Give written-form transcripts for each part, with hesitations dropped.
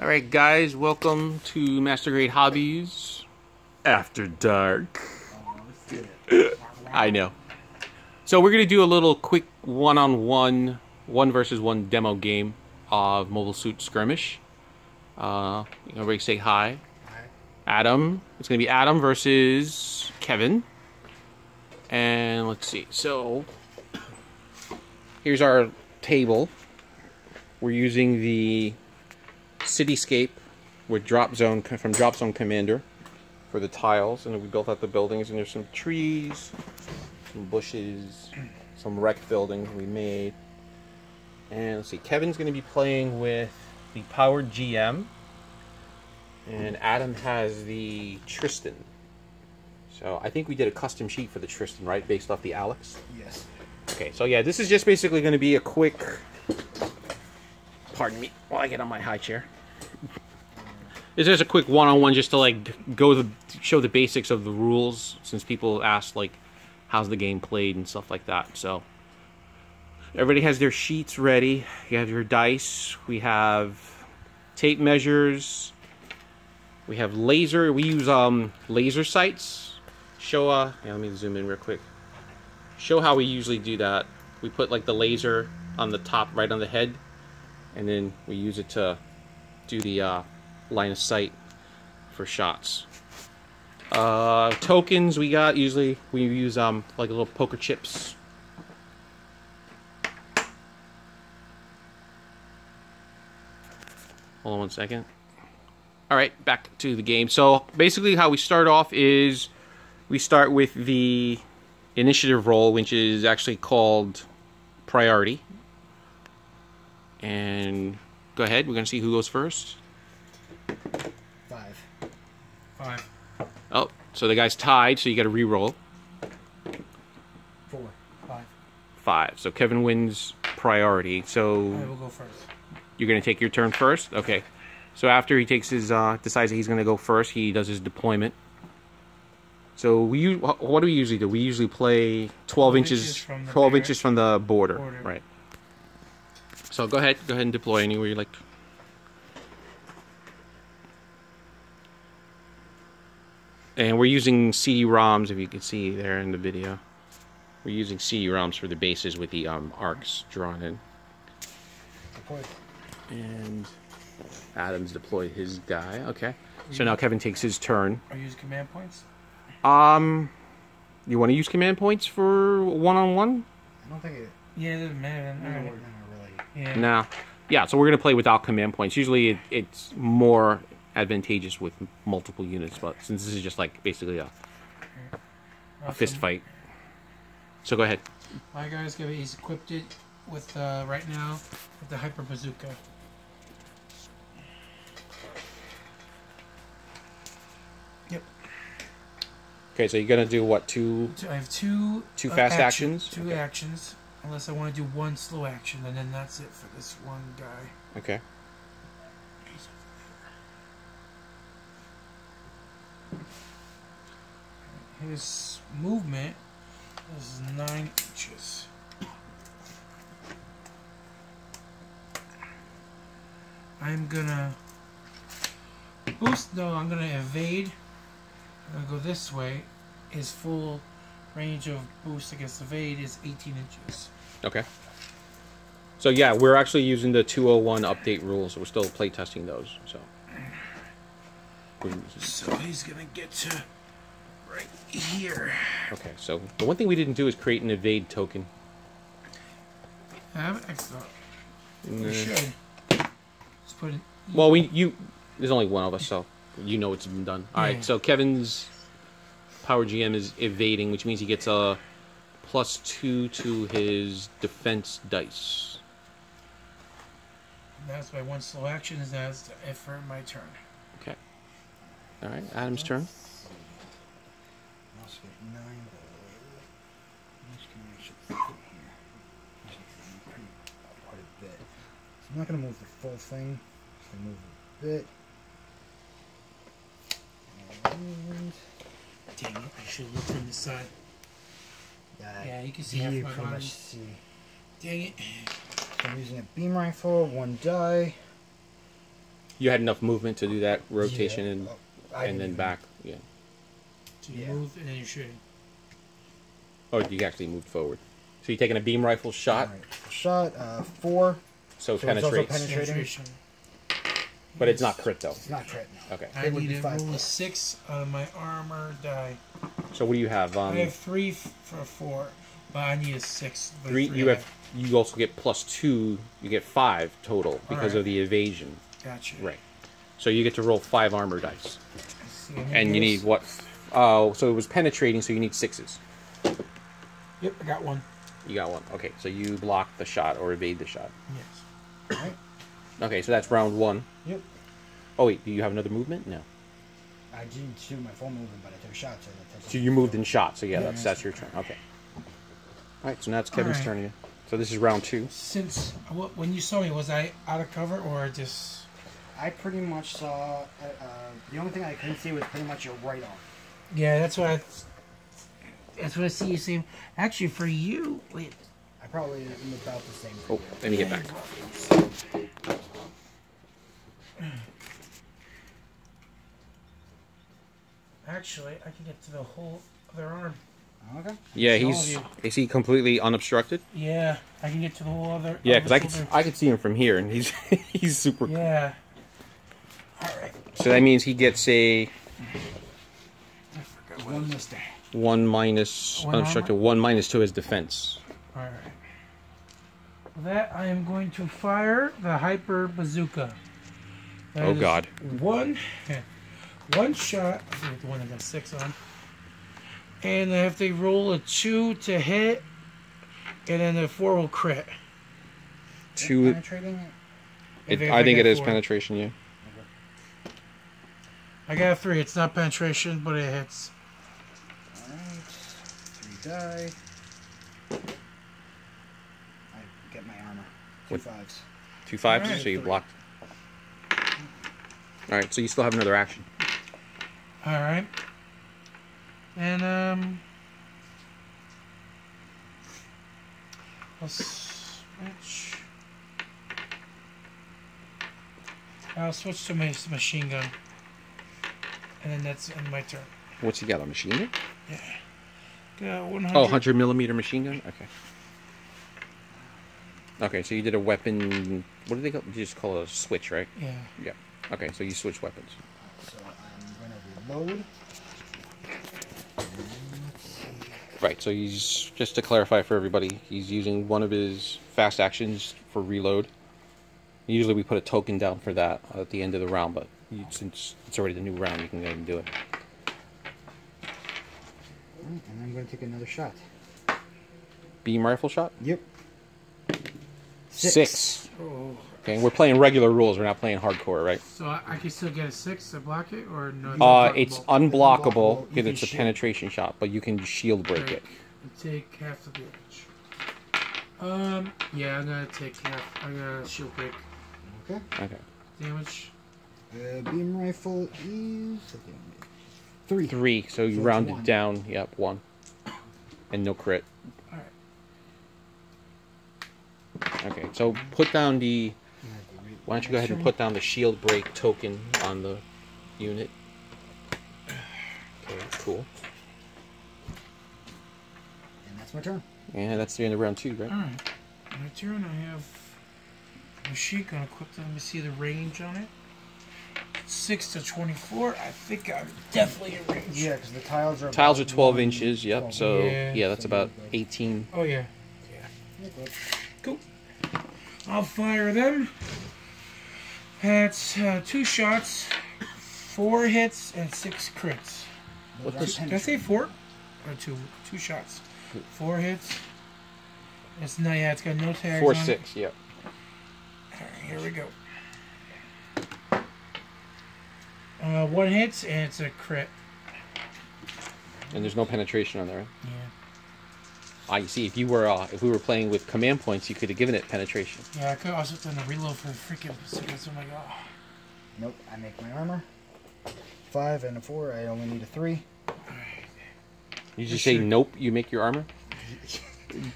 Alright guys, welcome to Master Grade Hobbies After Dark. I know. So we're going to do a little quick one-on-one, one versus one demo game of Mobile Suit Skirmish. Everybody say hi. Adam. It's going to be Adam versus Kevin. And let's see. So here's our table. We're using the cityscape with drop zone commander for the tiles, and we built out the buildings, and there's some trees, some bushes, some wreck buildings we made. And let's see, Kevin's going to be playing with the powered GM, and Adam has the Tristan. So I think we did a custom sheet for the Tristan, right, based off the Alex? Yes. Okay, so yeah, this is just basically going to be a quick, pardon me while I get on my high chair. This is a quick one-on-one just to like show the basics of the rules, since people ask like how's the game played and stuff like that. So everybody has their sheets ready. You have your dice. We have tape measures. We have laser. We use laser sights. Show yeah, let me zoom in real quick. Show how we usually do that. We put like the laser on the top, right on the head, and then we use it to do the line of sight for shots. Tokens we got, usually we use like little poker chips. Hold on one second. Alright, back to the game. So basically how we start off is we start with the initiative roll, which is actually called priority. And go ahead, we're going to see who goes first. Five. Oh, so the guy's tied, so you got to re-roll. Five. So Kevin wins priority. So I will go first. You're going to take your turn first? Okay. So after he takes his, decides that he's going to go first, he does his deployment. So we, what do we usually do? We usually play 12 inches from the border. Right. So go ahead and deploy anywhere you like. And we're using CD-ROMs, if you can see there in the video. We're using CD-ROMs for the bases with the arcs drawn in. Deployed. And Adam's deployed his guy. Okay. So now Kevin takes his turn. Are you using command points? You want to use command points for one-on-one? I don't think it... Yeah, it doesn't matter. Yeah. Nah. Yeah, so we're going to play without command points. Usually it's more advantageous with multiple units, but since this is just like basically a fist fight. So go ahead. My guy's going to be, he's equipped it with, right now, with the Hyper Bazooka. Yep. Okay, so you're going to do what, two? I have two fast actions? Two actions. Unless I want to do one slow action, and then that's it for this one guy. Okay. His movement is 9 inches. I'm gonna boost. No, I'm gonna evade. I'm gonna go this way. His full range of boost against evade is 18 inches. Okay. So yeah, we're actually using the 201 update rules. So we're still playtesting those. So he's gonna get to right here. Okay. So the one thing we didn't do is create an evade token. Excellent. We should. Let's put it. Well, there's only one of us, so you know it's been done. All right. Yeah. So Kevin's Power GM is evading, which means he gets a +2 to his defense dice. And that's my one slow action, is that's for my turn. Okay. All right, Adam's turn. I'm not going to move the full thing. I'm going to move a bit. And... Dang it, I should look from the side. Yeah, you can see half my body. Dang it. I'm using a beam rifle, one die. You had enough movement to do that rotation, yeah. And then back. Yeah. So you move and then you're shooting. Oh, you actually moved forward. So you're taking a beam rifle shot. Right. Shot 4. So it penetrates. Also penetration. But it's not crit though. It's not crit. No. Okay. I need to roll a 6 out of my armor die. So what do you have? I have 3 for 4, but I need a 6. Three. You have. You also get +2. You get 5 total because of the evasion. Gotcha. Right. So you get to roll 5 armor dice. And you need what? Oh, so it was penetrating. So you need 6s. Yep, I got 1. You got 1. Okay, so you block the shot or evade the shot. Yes. All right. Okay, so that's round 1. Yep. Oh wait, do you have another movement? No. I didn't do my full movement, but I took shots. So you moved in shot. So yeah, that's your turn. Okay. All right, so now it's Kevin's turn again. So this is round 2. Since when you saw me, was I out of cover or just? I pretty much saw. The only thing I couldn't see was pretty much your right arm. Yeah, that's what I. That's what I see you seem. Actually, for you, wait. I probably am about the same. Oh, let me get back. Actually, I can get to the whole other arm. Okay. Yeah, is he completely unobstructed? Yeah, I can get to the whole other. Yeah, because I could see him from here, and he's super. Yeah. All right. So that means he gets a. I forgot what it was. 1 minus unobstructed, 1 minus 2 is defense. All right. For that, I am going to fire the Hyper Bazooka. That oh God! One shot. I think the one I got 6 on. And I have to roll a 2 to hit, and then the 4 will crit. 2. Is it penetrating? I think it is 4. Penetration. Yeah. Okay. I got a 3. It's not penetration, but it hits. Die. I get my armor. 2 5s. 2 5s, right, so you blocked. Alright, so you still have another action. Alright. And I'll switch. To my machine gun. And then that's in my turn. What's he got, a machine gun? Yeah. 100. Oh, 100mm machine gun? Okay. Okay, so you did a weapon. What do they call? You just call it a switch, right? Yeah. Yeah. Okay, so you switch weapons. So I'm going to reload. Right, so he's, just to clarify for everybody, he's using one of his fast actions for reload. Usually we put a token down for that at the end of the round, but since it's already the new round, you can go ahead and do it. And I'm going to take another shot. Beam rifle shot? Yep. 6. Oh. Okay, and we're playing regular rules. We're not playing hardcore, right? So I can still get a 6 to block it, or no? It's unblockable because it's a penetration shot, but you can shield break it. Take half the damage. Yeah, I'm gonna take half. I'm gonna shield break. Okay. Okay. Damage. Beam rifle is 3. 3, so you rounded down. Yep, 1. And no crit. Alright. Okay, so put down the... Why don't you go ahead and put down the shield break token on the unit. Okay, cool. And that's my turn. Yeah, that's the end of round 2, right? Alright. My turn, I have... machine gun equipped. Let me see the range on it. 6 to 24. I think I'm definitely in range. Yeah, because the tiles are 12 inches. Yep. 12. So yeah, that's about 18. Oh yeah. Yeah. Cool. I'll fire them. That's 2 shots, 4 hits, and 6 crits. What did I say? 4 or 2? 2 shots, 4 hits. It's not. Yeah, it's got no tags. 4 6. Yep. All right, here we go. 1 hits and it's a crit. And there's no penetration on there. Right? Yeah. Ah, you see, if we were playing with command points, you could have given it penetration. Yeah, I could also done a reload for the freaking. Oh my god. Nope, I make my armor. 5 and a 4. I only need a 3. All right. You just say nope. You make your armor.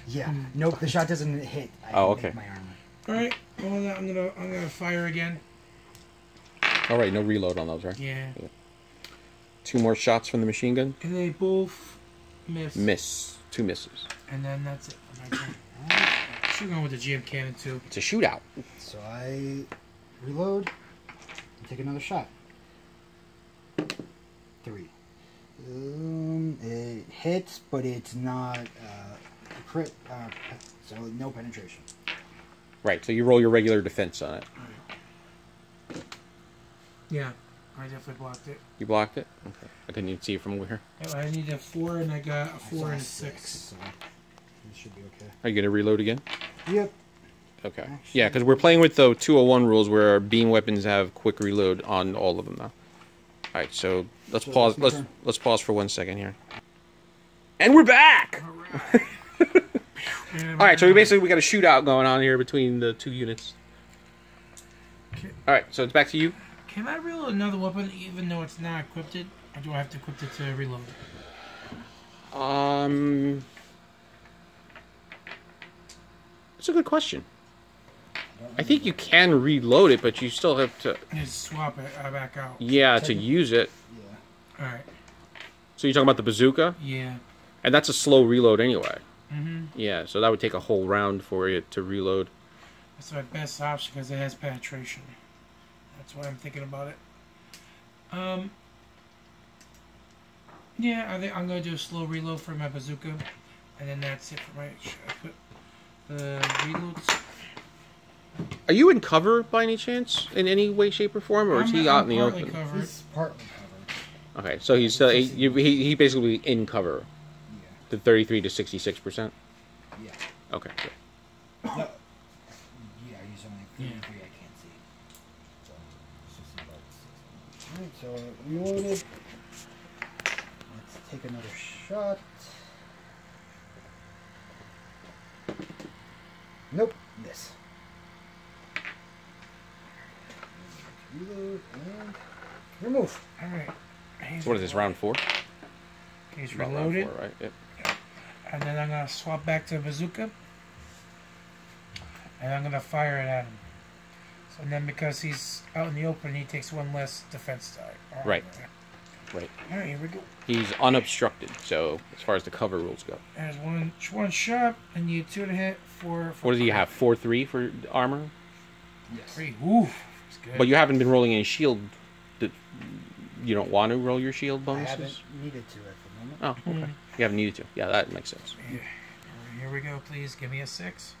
Yeah. Nope. The shot doesn't hit. I make my armor. All right. Well, I'm gonna fire again. All right, no reload on those, right? Yeah. Yeah. Two more shots from the machine gun. And they both miss. Miss. Two misses. And then that's it for my turn. I'm shooting on with the GM cannon, too. It's a shootout. So I reload and take another shot. 3. It hits, but it's not a crit, so no penetration. Right, so you roll your regular defense on it. Right. Yeah, I definitely blocked it. You blocked it? Okay. I couldn't even see it from where. Yeah, I needed a 4, and I got a 4 and a 6. So this should be okay. Are you going to reload again? Yep. Okay. Actually, yeah, because we're playing with the 201 rules where our beam weapons have quick reload on all of them now. All right, so let's pause. Let's pause for 1 second here, and we're back. All right, all right, so we got a shootout going on here between the two units. All right, so it's back to you. Can I reload another weapon even though it's not equipped? Or do I have to equip it to reload? That's a good question. I think you can reload it, but you still have to... Just swap it back out. Yeah, to use it. Yeah. Alright. So you're talking about the bazooka? Yeah. And that's a slow reload anyway. Mm-hmm. Yeah, so that would take a whole round for you to reload. That's my best option because it has penetration. That's why I'm thinking about it. Yeah, I think I'm going to do a slow reload for my bazooka. And then that's it for my... I put the reloads... Are you in cover by any chance, in any way, shape, or form, or is he out in the open? Covered. He's partly covered. Okay, so he's he basically in cover. Yeah. The 33 to 66%. Yeah. Okay. Good. No. Yeah, he's only 33. Yeah. I can't see. So it's just about 60. All right, so reloaded. Let's take another shot. Nope. Miss. Reload and remove. All right. So what is this, round 4? He's reloaded. Round 4, right? Yep. And then I'm gonna swap back to the bazooka, and I'm gonna fire it at him. So and then because he's out in the open, he takes one less defense die. Right. Right. All right. Here we go. He's unobstructed, so as far as the cover rules go. There's one shot, and you 2 to hit for. What does he have? 4-3 for armor. Yes. 3. Ooh. Good. But you haven't been rolling any shield. You don't want to roll your shield bonuses? I haven't needed to at the moment. Oh, okay. You haven't needed to. Yeah, that makes sense. Yeah. Here we go, please. Give me a 6.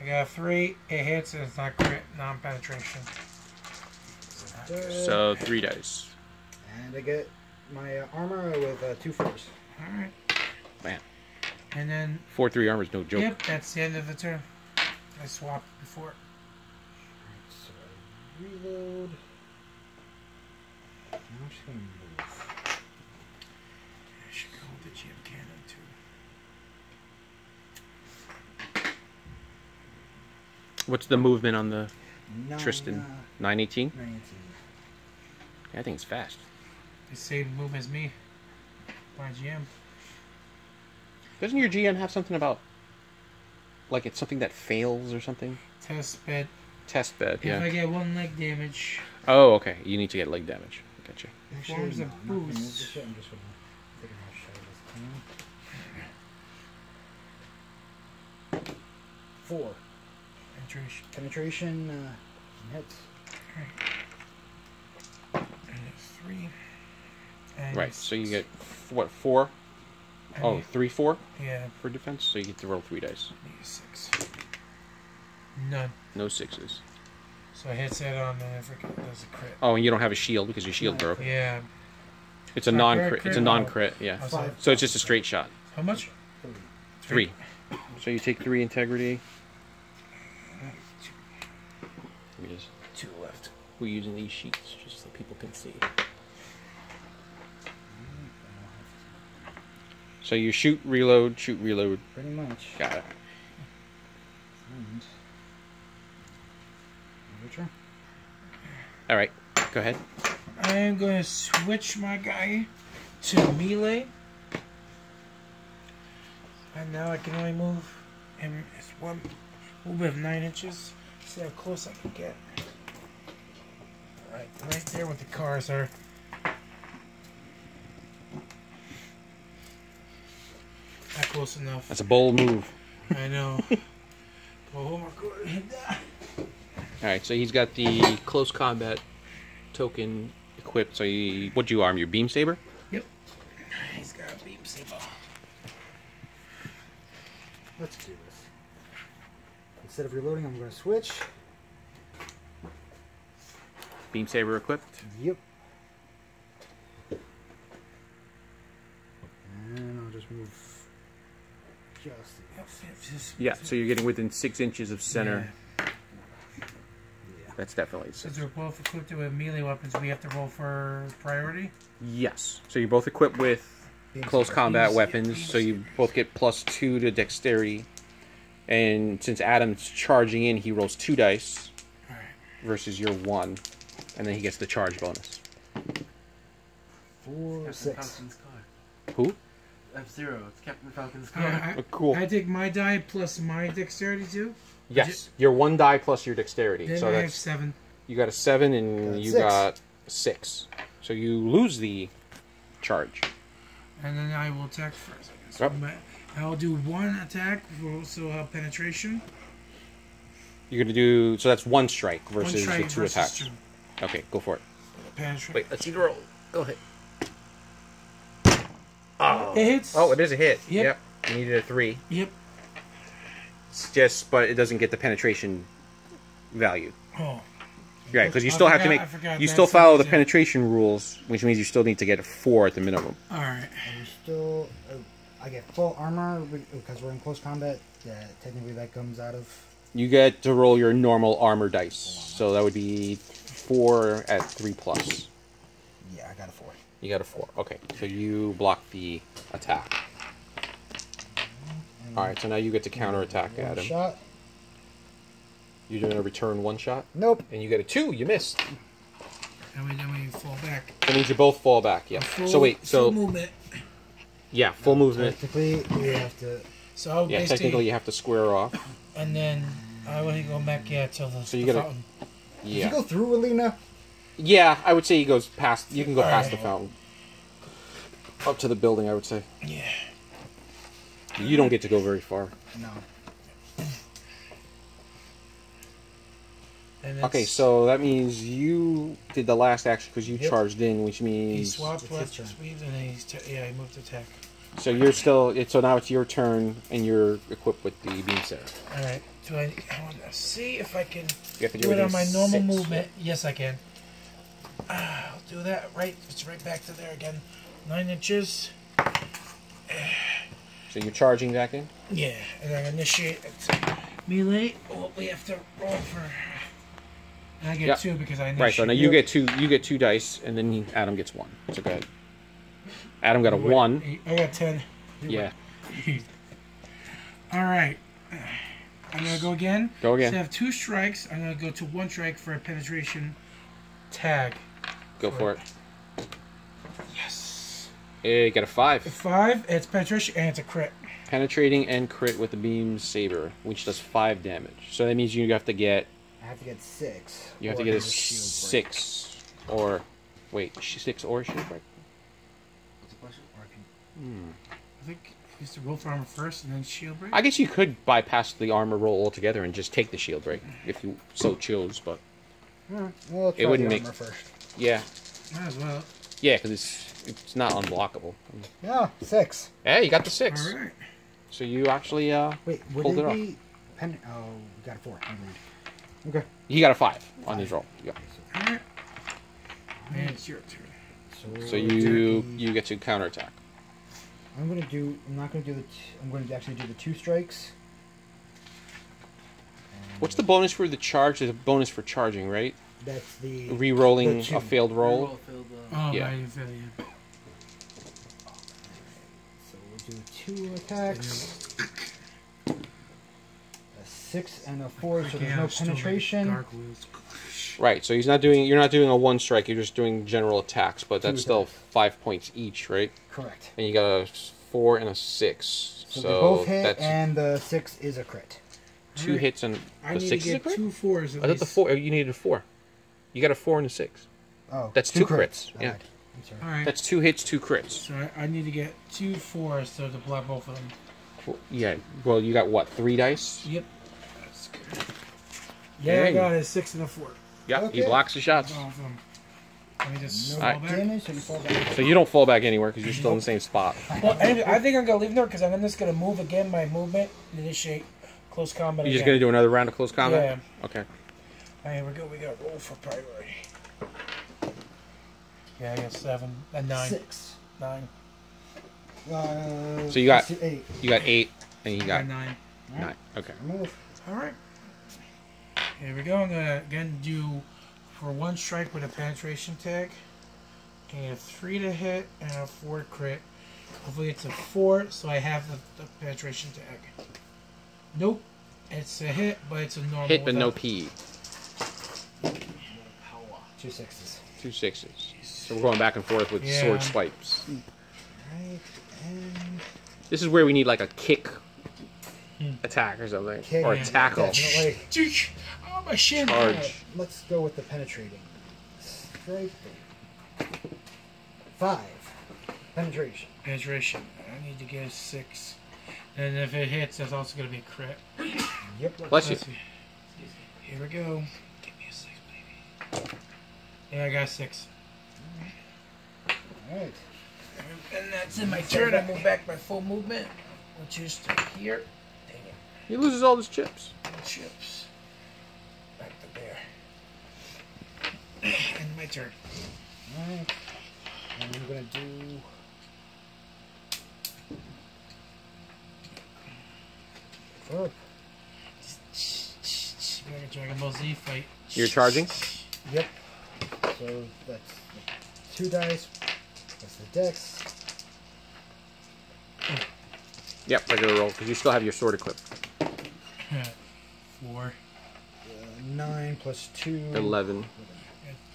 I got a 3. It hits, and it's not crit. Non-penetration. So 3 dice. And I get my armor with 2 4s. All right. Man. And then... 4-3 armor is no joke. Yep, that's the end of the turn. I swapped before. Reload. I'm just going to move. I should go with the GM cannon too. What's the movement on the Tristan? 918? 918. Yeah, I think it's fast. The same move as me. My GM. Doesn't your GM have something about, like it's something that fails or something? Test bed. Test bed, yeah. If I get 1 leg damage. Oh, okay. You need to get leg damage. Gotcha. Forms a boost. Just 4. Penetration. Penetration hits. All right. And 3. And right. So you get what? 4? Oh, 3, 4. Yeah. For defense, so you get to roll 3 dice. 6. None. No 6s. So I hit that on the freaking does a crit. Oh, and you don't have a shield because your shield broke. Yeah. It's a non-crit. It's a non-crit. Yeah. Oh, so it's just a straight shot. How much? 3. So you take 3 integrity. 2 left. We're using these sheets just so people can see. So you shoot, reload, shoot, reload. Pretty much. Got it. And all right, go ahead. I am going to switch my guy to melee, and now I can only move him. It's one move of 9 inches. See how close I can get. All right. Here with the cars are. Not close enough. That's a bold move. I know. Alright, so he's got the close combat token equipped. So you, what'd you arm? Your beam saber? Yep. He's got a beam saber. Let's do this. Instead of reloading, I'm going to switch. Beam saber equipped? Yep. And I'll just move just. Yeah, so you're getting within 6 inches of center. Yeah. That's definitely. Since we're both equipped with melee weapons, we have to roll for priority? Yes. So you're both equipped with close combat weapons, so you both get +2 to dexterity. And since Adam's charging in, he rolls 2 dice versus your 1. And then he gets the charge bonus. 4, Captain 6. Falcon's card. Who? F-Zero. It's Captain Falcon's card. Yeah, cool. I take my die plus my dexterity too? Yes. Your 1 die plus your dexterity. Then so I have 7. You got a 7 and you got 6. So you lose the charge. And then I will attack first, I guess. Yep. I'll do 1 attack, so I'll penetration. You're going to do... So that's 1 strike versus 1 strike the 2 attacks. 2. Okay, go for it. Penetration. Wait, let's see the roll. Go ahead. Oh. It hits. Oh, it is a hit. Yep. You needed a 3. Yep. It's just... But it doesn't get the penetration value. Oh. Right, because you still have to make... You still follow the penetration rules, which means you still need to get a 4 at the minimum. Alright. I'm still... I get full armor, because we're in close combat. Yeah, technically that comes out of... You get to roll your normal armor dice. So that would be 4 at 3+. Yeah, I got a 4. You got a 4. Okay, so you block the attack. Alright, so now you get to counterattack Adam. Shot. You're doing a return 1 shot? Nope. And you get a 2. You missed. And then we fall back. That means you both fall back, yeah. So wait, so... Full movement. Yeah, full movement. Technically, we have to... So I would basically... Yeah, technically you have to square off. And then I wouldn't go back, yeah, till the fountain. Yeah. Did you go through, Alina? Yeah, I would say he goes past... You can go past the fountain. Up to the building, I would say. Yeah. You don't get to go very far. No. Okay, so that means you did the last action because you charged in, which means... He swapped left and yeah, he moved to attack. So you're still... So now it's your turn, and you're equipped with the beam saber. Alright, do I want to see if I can do it on my normal movement. Yes, I can. I'll do that. Right, it's right back to there again. 9 inches. So you're charging back in? Yeah, and I initiate melee. Oh, we have to roll for... I get 2 because I initiate. Right, so now you get 2. You get 2 dice, and then Adam gets 1. So go ahead. Adam got a 1. I got 10. Yeah. All right. I'm gonna go again. Go again. So I have 2 strikes. I'm gonna go to 1 strike for a penetration tag. Go for it. Yes. You got a 5. A 5. It's penetration and it's a crit. Penetrating and crit with the beam saber, which does 5 damage. So that means you have to get. I have to get 6. You have to get a 6 or... Wait, 6 or shield break. What's the question? Or I can... I think I used to roll for armor first and then shield break? I guess you could bypass the armor roll altogether and just take the shield break if you so chose, but... Yeah, well, it wouldn't make... First. Yeah. Might as well. Yeah, because it's not unblockable. Yeah, 6. Hey, you got the 6. All right. So you actually pulled it off. Oh, we got a 4. Never mind. Okay. He got a 5 on his roll. Yeah. Alright. And it's your turn. So you get to counterattack. I'm going to actually do the 2 strikes. And what's the bonus for the charge? There's a bonus for charging, right? That's the re-rolling a failed roll. Oh, yeah. Right, failed, yeah. So we'll do 2 attacks. 6 and a 4, so there's no penetration. Right, so you're not doing a 1 strike, you're just doing general attacks, but that's still 5 points each, right? Correct. And you got a 4 and a 6. So they both hit, and the 6 is a crit. 2 hits and the 6 is a crit? I need 2 4s at least. I thought you needed a 4. You got a 4 and a 6. Oh, that's two crits. Yeah. All right. That's 2 hits, 2 crits. So I need to get 2 fours to block both of them. Well, yeah. Well, you got what? 3 dice. Yep. That's good. Yeah, I got a 6 and a 4. Yep. Okay. He blocks the shots. Let me just fall back. So you don't fall back anywhere because you're still in the same spot. Well, I think I'm gonna leave there because I'm just gonna move again. My movement and initiate close combat. You're just gonna do another round of close combat. Yeah. Okay. All right, here we go. We got roll for priority. Yeah, I got 7 and 9. 6, 9. So you got 8. You got 8, and you got 9. 9. Okay. All right. Here we go. I'm gonna again do for 1 strike with a penetration tag. And a 3 to hit and a 4 crit. Hopefully it's a 4, so I have the penetration tag. Nope, it's a hit, but it's a normal hit, but no P. 2 6s. 2 6s. So we're going back and forth with sword swipes. Right, and this is where we need like a kick attack or something. Kick, or a tackle. Definitely. Oh, my shin. Charge. Right, let's go with the penetrating. Strike. 5. Penetration. Penetration. I need to get a 6. And if it hits, that's also going to be a crit. Yep. Bless you. Here we go. Give me a 6, baby. Yeah, I got a 6. All right. And that's in my turn. I move back my full movement, which is to here. Dang it. He loses all his chips. Chips. Back to there. And my turn. All right. And I'm going to do... Oh. Like a Dragon Ball Z fight. You're charging? Yep. So that's 2 dice. That's the dex. Yep, regular roll, because you still have your sword equipped. 4. 9 plus 2. 11.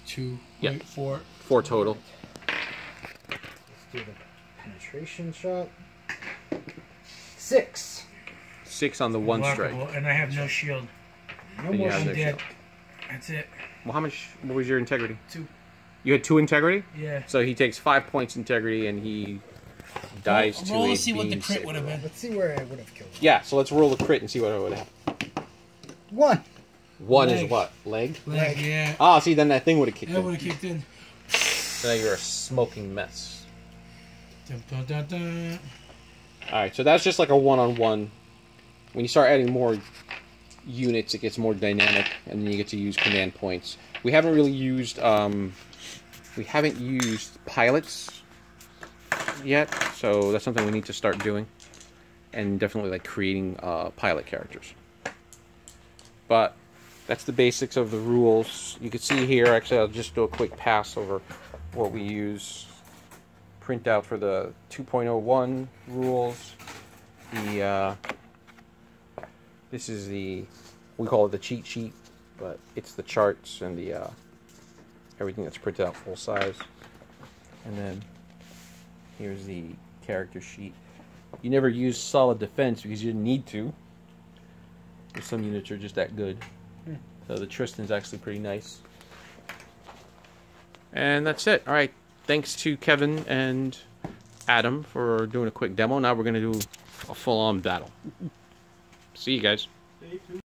2. Yep. 8, 4. 4 total. Right. Let's do the penetration shot. 6. 6 on the 1 strike. And I have no shield. No more dead. That's it. Well, how much? What was your integrity? 2. You had 2 integrity? Yeah. So he takes 5 points integrity and he dies to a beam saber. Let's see what the crit would have been. Let's see where I would have killed him. Yeah, so let's roll the crit and see what it would have. 1. 1 is what? Leg? Leg, yeah. Ah, see, then that thing would have kicked in. That would have kicked in. So now you're a smoking mess. Alright, so that's just like a 1-on-1. When you start adding more units, it gets more dynamic, and then you get to use command points. We haven't really used, we haven't used pilots yet, so that's something we need to start doing, and definitely like creating pilot characters. But that's the basics of the rules. You can see here. Actually, I'll just do a quick pass over what we use. Printout for the 2.01 rules. The this is the, we call it the cheat sheet, but it's the charts and the everything that's printed out full size. And then here's the character sheet. You never use solid defense because you didn't need to. Some units are just that good. So the Tristan's actually pretty nice. And that's it. All right. Thanks to Kevin and Adam for doing a quick demo. Now we're going to do a full-on battle. See you guys.